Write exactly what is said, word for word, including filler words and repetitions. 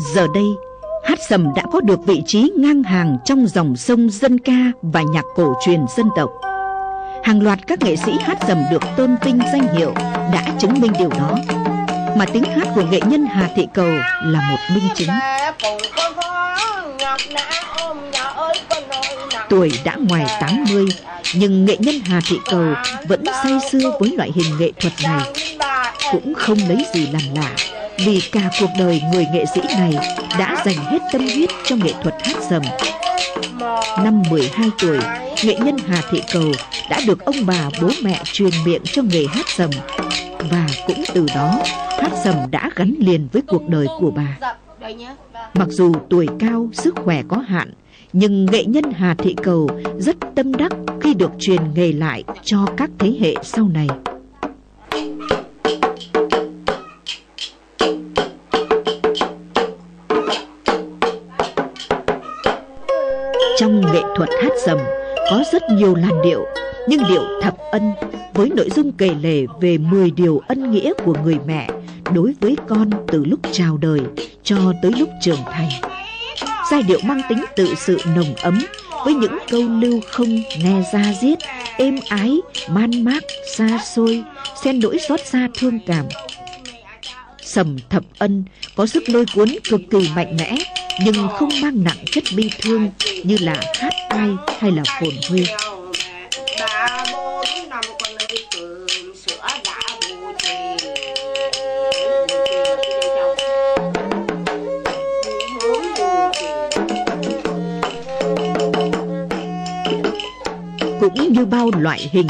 Giờ đây, hát sầm đã có được vị trí ngang hàng trong dòng sông dân ca và nhạc cổ truyền dân tộc. Hàng loạt các nghệ sĩ hát sầm được tôn vinh danh hiệu đã chứng minh điều đó, mà tiếng hát của nghệ nhân Hà Thị Cầu là một minh chứng. Tuổi đã ngoài tám mươi, nhưng nghệ nhân Hà Thị Cầu vẫn say sưa với loại hình nghệ thuật này, cũng không lấy gì làm lạ, vì cả cuộc đời người nghệ sĩ này đã dành hết tâm huyết cho nghệ thuật hát sầm. Năm mười hai tuổi, nghệ nhân Hà Thị Cầu đã được ông bà bố mẹ truyền miệng cho nghề hát sầm, và cũng từ đó hát sầm đã gắn liền với cuộc đời của bà. Mặc dù tuổi cao, sức khỏe có hạn, nhưng nghệ nhân Hà Thị Cầu rất tâm đắc khi được truyền nghề lại cho các thế hệ sau này. Trong nghệ thuật hát sầm có rất nhiều làn điệu, nhưng điệu thập ân với nội dung kể lể về mười điều ân nghĩa của người mẹ đối với con từ lúc chào đời cho tới lúc trưởng thành. Giai điệu mang tính tự sự nồng ấm với những câu lưu không ne da diết, êm ái, man mác, xa xôi, xen nỗi xót xa thương cảm. Sầm thập ân có sức lôi cuốn cực kỳ mạnh mẽ, nhưng không mang nặng chất bi thương như là hát ai hay là phồn huê. Cũng như bao loại hình